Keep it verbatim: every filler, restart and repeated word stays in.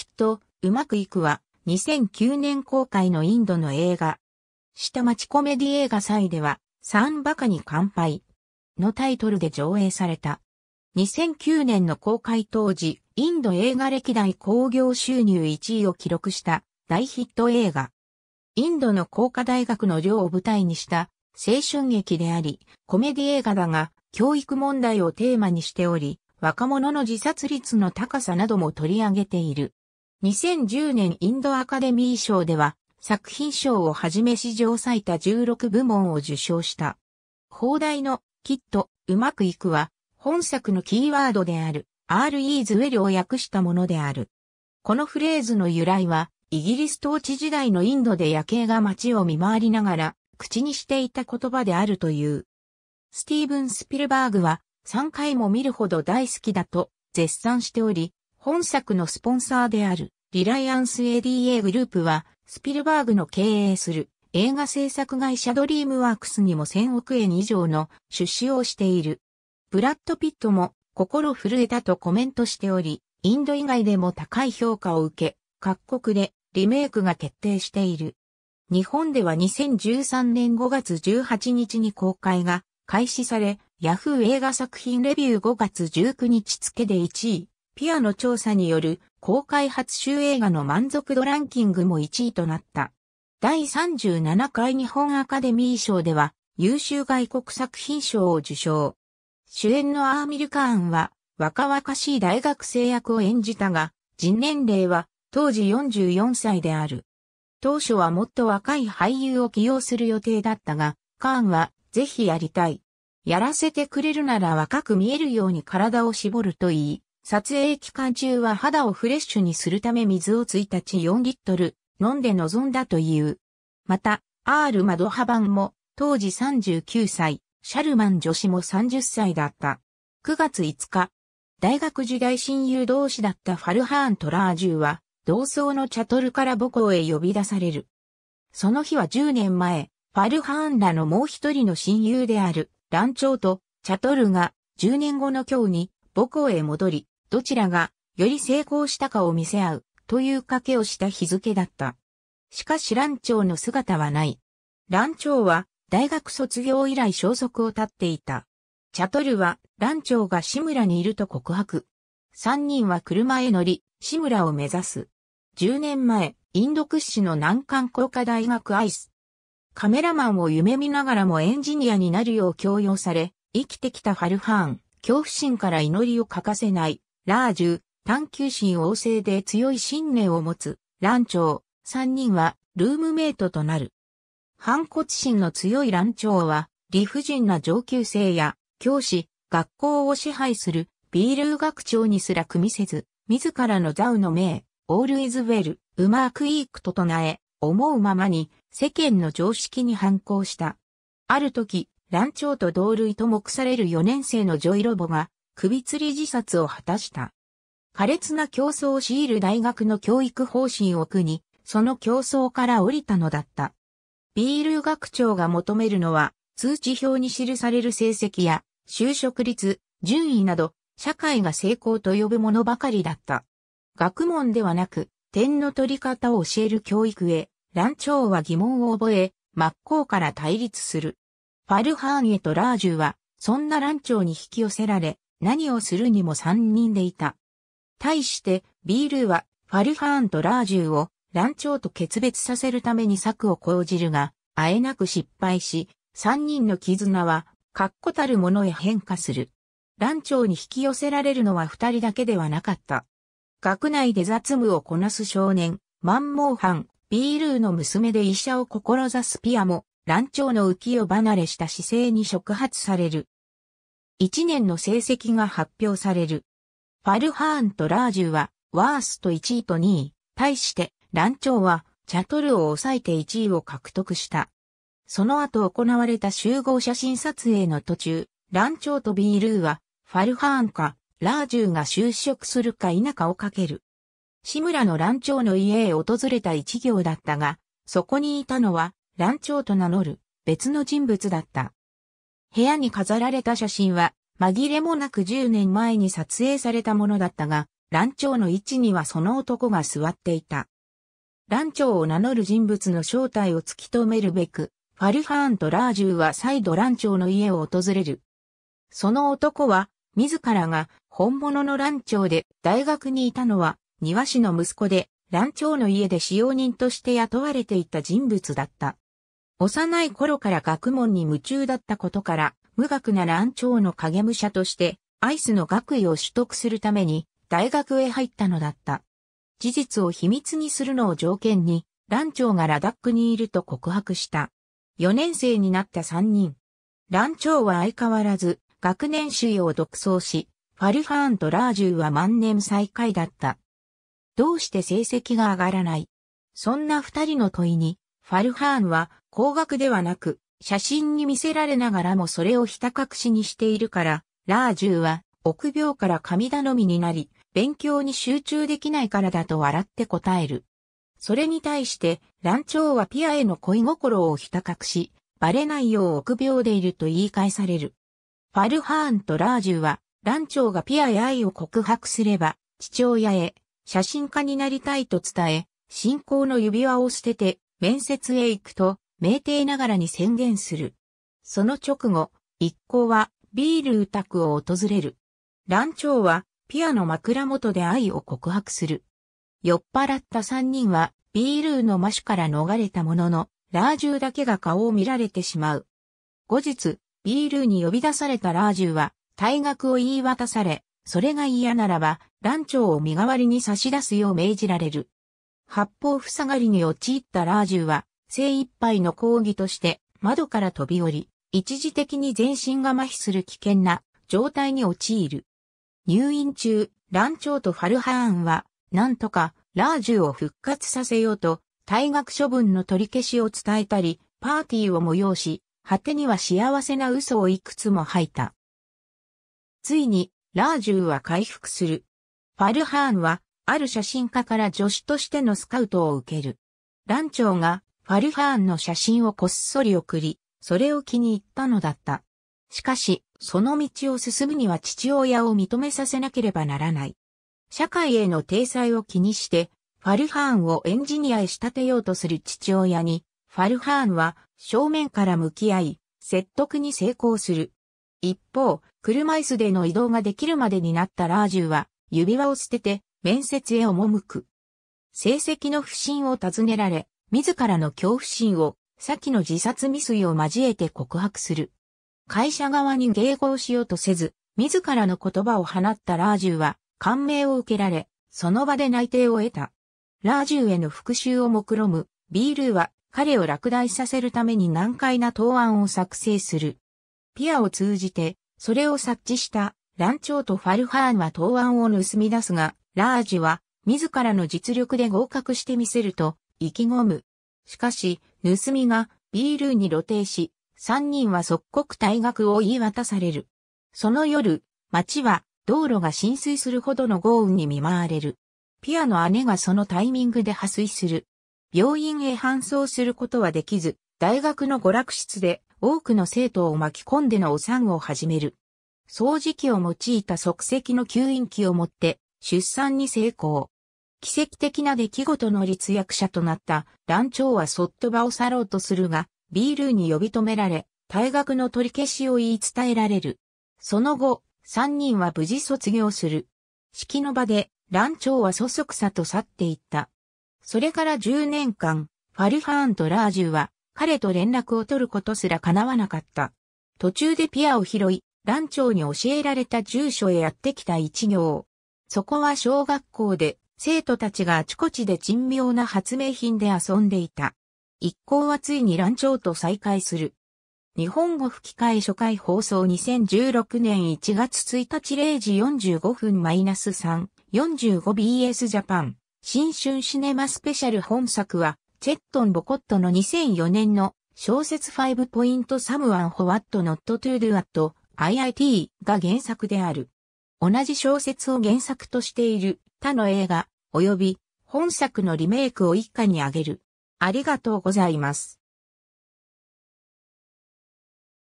きっとうまくいくはにせんきゅうねん公開のインドの映画。下町コメディ映画祭では三馬鹿に乾杯のタイトルで上映された。にせんきゅうねんの公開当時、インド映画歴代興行収入いちいを記録した大ヒット映画。インドの工科大学の寮を舞台にした青春劇であり、コメディ映画だが教育問題をテーマにしており、若者の自殺率の高さなども取り上げている。にせんじゅうねんインドアカデミー賞では作品賞をはじめ史上最多じゅうろく部門を受賞した。邦題のきっとうまくいくは本作のキーワードである Aal Izz Well を訳したものである。このフレーズの由来はイギリス統治時代のインドで夜警が街を見回りながら口にしていた言葉であるという。スティーブン・スピルバーグはさんかいも見るほど大好きだと絶賛しており、本作のスポンサーであるリライアンス エーディーエー グループはスピルバーグの経営する映画制作会社ドリームワークスにもせんおくえん以上の出資をしている。ブラッド・ピットも心震えたとコメントしており、インド以外でも高い評価を受け、各国でリメイクが決定している。日本ではにせんじゅうさんねんごがつじゅうはちにちに公開が開始され、ヤフー映画作品レビューごがつじゅうくにち付でいちい、ピアの調査による公開初週映画の満足度ランキングもいちいとなった。第さんじゅうななかい日本アカデミー賞では優秀外国作品賞を受賞。主演のアーミル・カーンは若々しい大学生役を演じたが、実年齢は当時よんじゅうよんさいである。当初はもっと若い俳優を起用する予定だったが、カーンはぜひやりたい。やらせてくれるなら若く見えるように体を絞ると言い、撮影期間中は肌をフレッシュにするため水をいちにちよんリットル飲んで臨んだという。また、アール・マドハバンも当時さんじゅうきゅうさい。シャルマン女子もさんじゅっさいだった。くがついつか、大学時代親友同士だったファルハーン・トラージュは、同窓のチャトルから母校へ呼び出される。その日はじゅうねんまえ、ファルハーンらのもう一人の親友である、ランチョーとチャトルがじゅうねんごの今日に母校へ戻り、どちらがより成功したかを見せ合う、という賭けをした日付だった。しかしランチョーの姿はない。ランチョーは、大学卒業以来消息を絶っていた。チャトルは、ランチョーがシムラにいると告白。三人は車へ乗り、シムラを目指す。じゅうねんまえ、インド屈指の難関工科大学アイス。カメラマンを夢見ながらもエンジニアになるよう強要され、生きてきたファルハーン、恐怖心から祈りを欠かせない、ラージュ、探求心旺盛で強い信念を持つ、ランチョー、三人は、ルームメイトとなる。反骨心の強いランチョーは、理不尽な上級生や、教師、学校を支配する、ビールー学長にすら組みせず、自らの座右の銘、Aal Izz Well、うまくいくと唱え、思うままに、世間の常識に反抗した。ある時、ランチョーと同類と目されるよねんせいのジョイロボが、首吊り自殺を果たした。苛烈な競争を強いる大学の教育方針を苦に、その競争から降りたのだった。ビールー学長が求めるのは、通知表に記される成績や、就職率、順位など、社会が成功と呼ぶものばかりだった。学問ではなく、点の取り方を教える教育へ、ランチョーは疑問を覚え、真っ向から対立する。ファルハーンへとラージュは、そんなランチョーに引き寄せられ、何をするにも三人でいた。対して、ビールーは、ファルハーンとラージュを、ランチョーと決別させるために策を講じるが、あえなく失敗し、三人の絆は、確固たるものへ変化する。ランチョーに引き寄せられるのは二人だけではなかった。学内で雑務をこなす少年、マンモーハン、ビールーの娘で医者を志すピアも、ランチョーの浮世離れした姿勢に触発される。一年の成績が発表される。ファルハーンとラージュは、ワーストいちいとにい、対して、ランチョーは、チャトルを抑えていちいを獲得した。その後行われた集合写真撮影の途中、ランチョーとビールーは、ファルハーンか、ラージュが就職するか否かをかける。シムラのランチョーの家へ訪れた一行だったが、そこにいたのは、ランチョーと名乗る、別の人物だった。部屋に飾られた写真は、紛れもなくじゅうねんまえに撮影されたものだったが、蘭長の位置にはその男が座っていた。蘭長を名乗る人物の正体を突き止めるべく、ファルハーンとラージューは再度蘭長の家を訪れる。その男は、自らが本物の蘭長で大学にいたのは庭師の息子で、蘭長の家で使用人として雇われていた人物だった。幼い頃から学問に夢中だったことから、無学な蘭長の影武者として、アイスの学位を取得するために大学へ入ったのだった。事実を秘密にするのを条件に、蘭長がラダックにいると告白した。よねん生になったさんにん。蘭長は相変わらず、学年首位を独走し、ファルハーンとラージューは万年最下位だった。どうして成績が上がらない？そんな二人の問いに、ファルハーンは高額ではなく、写真に見せられながらもそれをひた隠しにしているから、ラージューは臆病から神頼みになり、勉強に集中できないからだと笑って答える。それに対して、蘭長はピアへの恋心をひた隠し、バレないよう臆病でいると言い返される。ファルハーンとラージュは、蘭長がピアへ愛を告白すれば、父親へ、写真家になりたいと伝え、信仰の指輪を捨てて、面接へ行くと、酩酊ながらに宣言する。その直後、一行は、ビールウ宅を訪れる。蘭長は、ピアの枕元で愛を告白する。酔っ払った三人は、ビールの魔手から逃れたものの、ラージュだけが顔を見られてしまう。後日、ビールに呼び出されたラージュは、退学を言い渡され、それが嫌ならば、蘭長を身代わりに差し出すよう命じられる。八方塞がりに陥ったラージュは、精一杯の抗議として、窓から飛び降り、一時的に全身が麻痺する危険な状態に陥る。入院中、蘭長とファルハーンは、なんとか、ラージュを復活させようと、退学処分の取り消しを伝えたり、パーティーを催し、果てには幸せな嘘をいくつも吐いた。ついに、ラージュは回復する。ファルハーンは、ある写真家から助手としてのスカウトを受ける。蘭長が、ファルハーンの写真をこっそり送り、それを気に入ったのだった。しかし、その道を進むには父親を認めさせなければならない。社会への体裁を気にして、ファルハーンをエンジニアへ仕立てようとする父親に、ファルハーンは正面から向き合い、説得に成功する。一方、車椅子での移動ができるまでになったラージュは、指輪を捨てて、面接へ赴く。成績の不振を尋ねられ、自らの恐怖心を、先の自殺未遂を交えて告白する。会社側に迎合しようとせず、自らの言葉を放ったラージュは、感銘を受けられ、その場で内定を得た。ラージュへの復讐を目論む、ビールは、彼を落第させるために難解な答案を作成する。ピアを通じて、それを察知した、蘭長とファルハーンは答案を盗み出すが、ラージは、自らの実力で合格してみせると、意気込む。しかし、盗みが、ビールに露呈し、三人は即刻退学を言い渡される。その夜、町は、道路が浸水するほどの豪雨に見舞われる。ピアの姉がそのタイミングで破水する。病院へ搬送することはできず、大学の娯楽室で多くの生徒を巻き込んでのお産を始める。掃除機を用いた即席の吸引器を持って出産に成功。奇跡的な出来事の立役者となった蘭長はそっと場を去ろうとするが、ビールに呼び止められ、退学の取り消しを言い伝えられる。その後、三人は無事卒業する。式の場で蘭長はそそくさと去っていった。それからじゅうねんかん、ファルハーンとラージュは彼と連絡を取ることすら叶わなかった。途中でピアを拾い、蘭長に教えられた住所へやってきた一行。そこは小学校で生徒たちがあちこちで珍妙な発明品で遊んでいた。一行はついに蘭長と再会する。日本語吹き替え初回放送にせんじゅうろくねんいちがつついたちれいじよんじゅうごふん さん よんじゅうごビーエス ジャパン。新春シネマスペシャル本作は、チェットン・ボコットのにせんよねんの小説 ファイブポイント サムワン フォワット Not to Do at アイアイティー が原作である。同じ小説を原作としている他の映画及び本作のリメイクを以下に挙げる。ありがとうございます。